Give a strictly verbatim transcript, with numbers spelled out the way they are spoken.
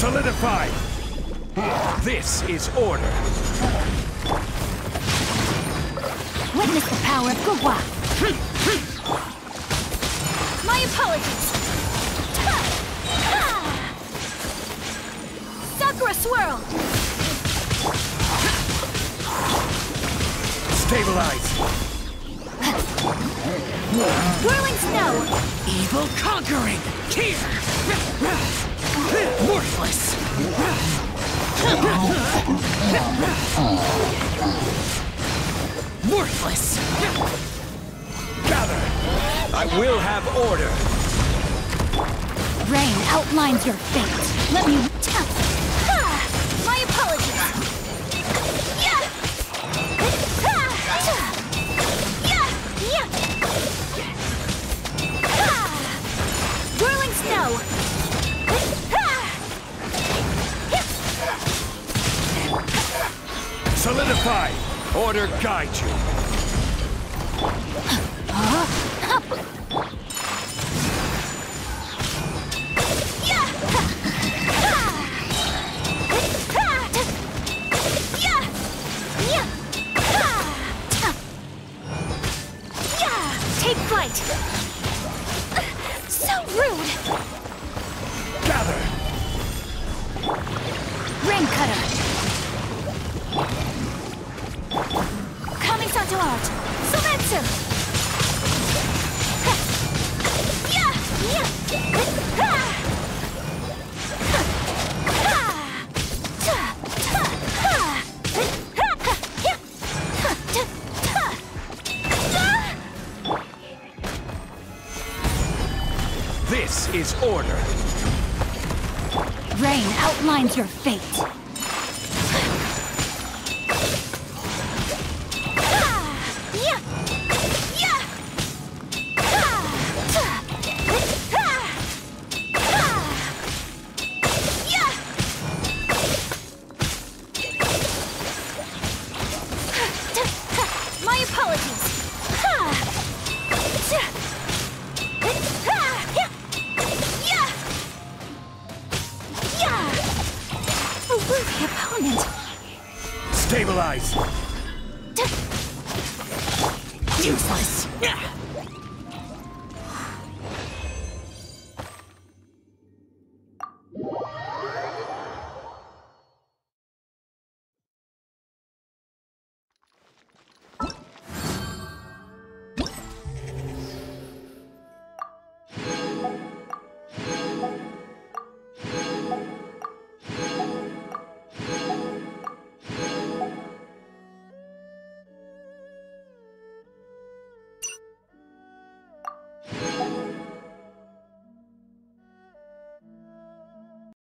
Solidified. This is order. Witness the power of Gohwa. My apologies. Sakura swirl. Stabilize. Whirling snow. Evil conquering. Tear. Worthless! Worthless! Gather! I will have order! Rain outlines your fate. Let me tell you. Ah, my apologies! Whirling snow! Solidify! Order guide you! Take flight! So rude! Gather! Rain cutter! Coming out, surrender. This is order. Rain outlines your fate. Stabilize! Useless!